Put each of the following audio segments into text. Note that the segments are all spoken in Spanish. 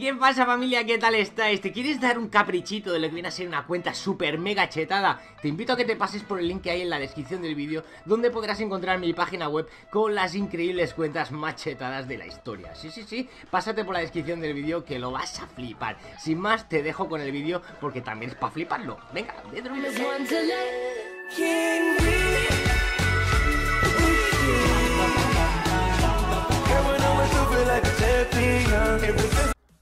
¿Qué pasa, familia? ¿Qué tal estáis? ¿Te quieres dar un caprichito de lo que viene a ser una cuenta super mega chetada? Te invito a que te pases por el link que hay en la descripción del vídeo, donde podrás encontrar mi página web con las increíbles cuentas más chetadas de la historia. Sí, pásate por la descripción del vídeo que lo vas a flipar. Sin más, te dejo con el vídeo porque también es para fliparlo. Venga, dentro del vídeo.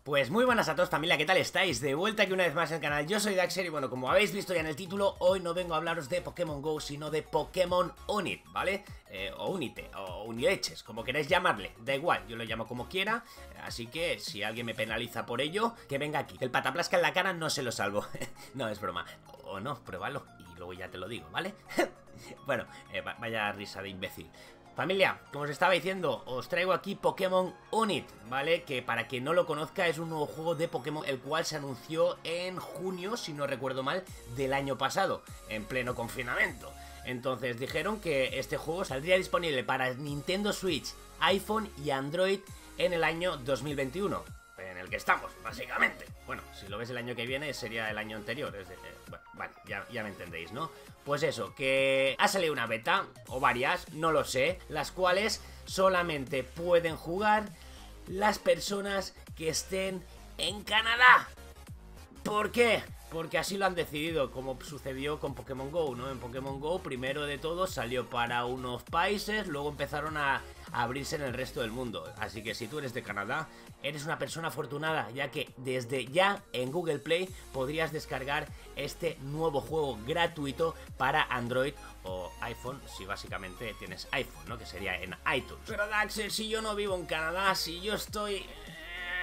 Pues muy buenas a todos, familia, ¿qué tal estáis? De vuelta aquí una vez más en el canal, yo soy Daxer y bueno, como habéis visto ya en el título, hoy no vengo a hablaros de Pokémon GO, sino de Pokémon Unite, ¿vale? O Unite, o Unileches, como queráis llamarle, da igual, yo lo llamo como quiera, así que si alguien me penaliza por ello, que venga aquí, que el pataplasca en la cara no se lo salvo, no, es broma, o no, pruébalo y luego ya te lo digo, ¿vale? Bueno, vaya risa de imbécil. Familia, como os estaba diciendo, os traigo aquí Pokémon Unite, ¿vale? Que para quien no lo conozca es un nuevo juego de Pokémon, el cual se anunció en junio, si no recuerdo mal, del año pasado, en pleno confinamiento. Entonces dijeron que este juego saldría disponible para Nintendo Switch, iPhone y Android en el año 2021, en el que estamos, básicamente. Bueno, si lo ves el año que viene sería el año anterior, es decir, bueno, vale, ya me entendéis, ¿no? Pues eso, que ha salido una beta, o varias, no lo sé, las cuales solamente pueden jugar las personas que estén en Canadá. ¿Por qué? Porque así lo han decidido, como sucedió con Pokémon GO, ¿no? En Pokémon GO, primero de todo, salió para unos países, luego empezaron a abrirse en el resto del mundo. Así que si tú eres de Canadá, eres una persona afortunada, ya que desde ya en Google Play podrías descargar este nuevo juego gratuito para Android o iPhone, si básicamente tienes iPhone, ¿no? Que sería en iTunes. Pero Daxer, si yo no vivo en Canadá, si yo estoy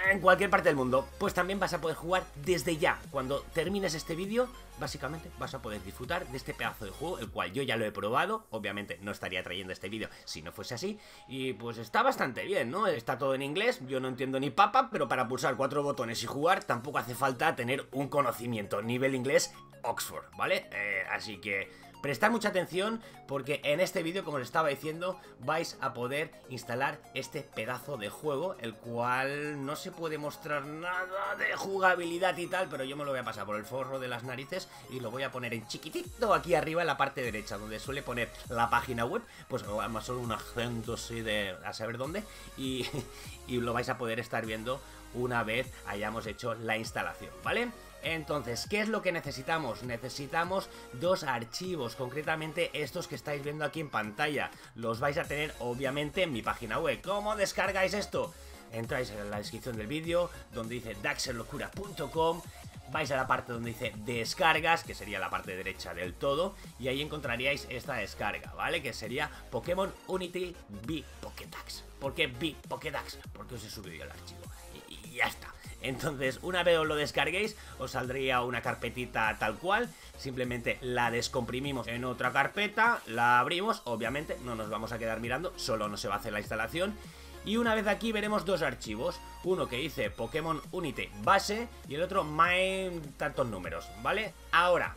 en cualquier parte del mundo, pues también vas a poder jugar desde ya. Cuando termines este vídeo, básicamente vas a poder disfrutar de este pedazo de juego, el cual yo ya lo he probado. Obviamente no estaría trayendo este vídeo si no fuese así. Y pues está bastante bien, ¿no? Está todo en inglés, yo no entiendo ni papa, pero para pulsar 4 botones y jugar tampoco hace falta tener un conocimiento nivel inglés Oxford, ¿vale? Así que prestad mucha atención porque en este vídeo, como os estaba diciendo, vais a poder instalar este pedazo de juego, el cual no se puede mostrar nada de jugabilidad y tal, pero yo me lo voy a pasar por el forro de las narices y lo voy a poner en chiquitito aquí arriba en la parte derecha, donde suele poner la página web, pues más solo un acento así de a saber dónde, y lo vais a poder estar viendo una vez hayamos hecho la instalación, ¿vale? Entonces, ¿qué es lo que necesitamos? Necesitamos 2 archivos, concretamente estos que estáis viendo aquí en pantalla. Los vais a tener, obviamente, en mi página web. ¿Cómo descargáis esto? Entráis en la descripción del vídeo, donde dice daxerlocura.com. Vais a la parte donde dice descargas, que sería la parte derecha del todo, y ahí encontraríais esta descarga, ¿vale? Que sería Pokémon Unity v PokeDax. ¿Por qué v PokeDax? Porque os he subido el archivo. Y ya está. Entonces, una vez os lo descarguéis, os saldría una carpetita tal cual. Simplemente la descomprimimos en otra carpeta, la abrimos. Obviamente no nos vamos a quedar mirando, solo no se va a hacer la instalación. Y una vez aquí veremos 2 archivos, uno que dice Pokémon Unite base y el otro main tantos números, ¿vale? Ahora,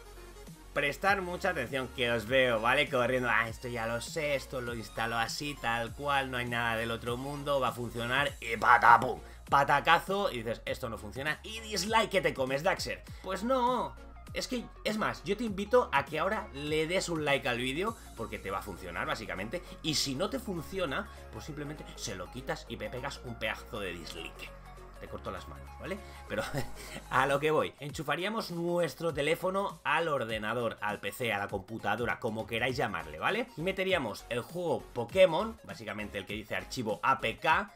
prestar mucha atención que os veo, ¿vale? Corriendo, esto ya lo sé, esto lo instalo así, tal cual, no hay nada del otro mundo, va a funcionar y patapum. Patacazo y dices, esto no funciona y dislike que te comes, Daxer. Pues no, es que, es más, yo te invito a que ahora le des un like al vídeo porque te va a funcionar básicamente, y si no te funciona, pues simplemente se lo quitas y me pegas un pedazo de dislike. Te corto las manos, ¿vale? Pero a lo que voy, enchufaríamos nuestro teléfono al ordenador, al PC, a la computadora, como queráis llamarle, ¿vale? Y meteríamos el juego Pokémon, básicamente el que dice archivo APK,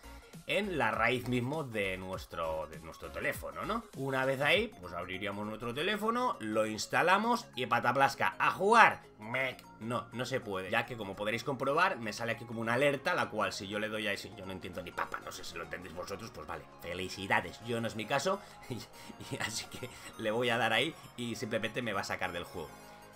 en la raíz mismo de nuestro teléfono, ¿no? Una vez ahí, pues abriríamos nuestro teléfono, lo instalamos y pataplasca, ¡a jugar! ¡Mec! No, no se puede, ya que como podréis comprobar, me sale aquí como una alerta, la cual si yo le doy ahí, si yo no entiendo ni papa, no sé si lo entendéis vosotros, pues vale, felicidades, yo no es mi caso, y así que le voy a dar ahí y simplemente me va a sacar del juego.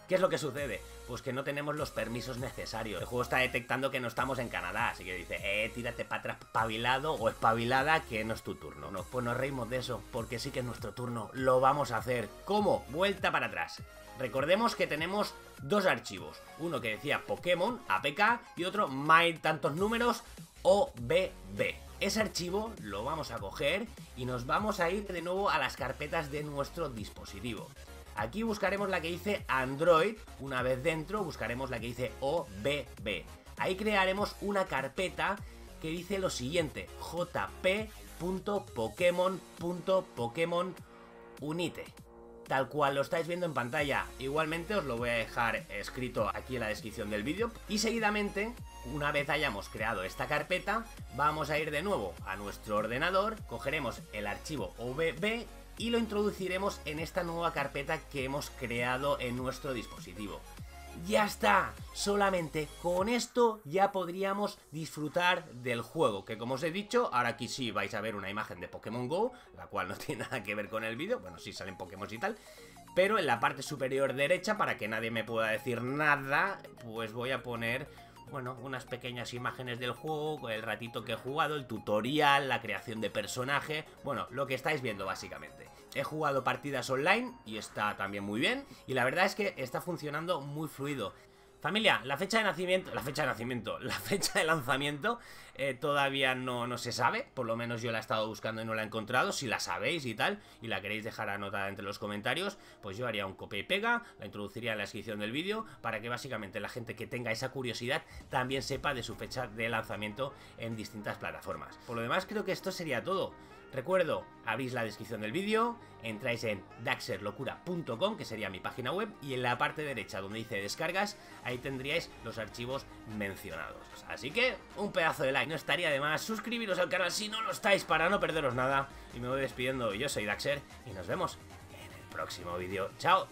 ¿Qué es lo que sucede? Pues que no tenemos los permisos necesarios. El juego está detectando que no estamos en Canadá, así que dice, tírate para atrás, espabilado o espabilada, que no es tu turno. No, pues nos reímos de eso, porque sí que es nuestro turno. Lo vamos a hacer. ¿Cómo? Vuelta para atrás. Recordemos que tenemos 2 archivos. Uno que decía Pokémon, APK, y otro, my tantos números, OBB. Ese archivo lo vamos a coger y nos vamos a ir de nuevo a las carpetas de nuestro dispositivo. Aquí buscaremos la que dice Android, una vez dentro buscaremos la que dice OBB. Ahí crearemos una carpeta que dice lo siguiente: jp.pokemon.pokemonunite, tal cual lo estáis viendo en pantalla. Igualmente os lo voy a dejar escrito aquí en la descripción del vídeo. Y seguidamente, una vez hayamos creado esta carpeta, vamos a ir de nuevo a nuestro ordenador, cogeremos el archivo OBB y lo introduciremos en esta nueva carpeta que hemos creado en nuestro dispositivo. ¡Ya está! Solamente con esto ya podríamos disfrutar del juego, que como os he dicho, ahora aquí sí vais a ver una imagen de Pokémon GO, la cual no tiene nada que ver con el vídeo, bueno, sí salen Pokémon y tal, pero en la parte superior derecha, para que nadie me pueda decir nada, pues voy a poner, bueno, unas pequeñas imágenes del juego, el ratito que he jugado, el tutorial, la creación de personaje, bueno, lo que estáis viendo básicamente. He jugado partidas online y está también muy bien, y la verdad es que está funcionando muy fluido. Familia, la fecha de lanzamiento todavía no se sabe, por lo menos yo la he estado buscando y no la he encontrado. Si la sabéis y tal, y la queréis dejar anotada entre los comentarios, pues yo haría un copia y pega, la introduciría en la descripción del vídeo, para que básicamente la gente que tenga esa curiosidad también sepa de su fecha de lanzamiento en distintas plataformas. Por lo demás, creo que esto sería todo. Recuerdo, abrís la descripción del vídeo, entráis en daxerlocura.com, que sería mi página web, y en la parte derecha donde dice descargas, ahí tendríais los archivos mencionados. Así que, un pedazo de like no estaría de más, suscribiros al canal si no lo estáis para no perderos nada. Y me voy despidiendo, yo soy Daxer y nos vemos en el próximo vídeo. ¡Chao!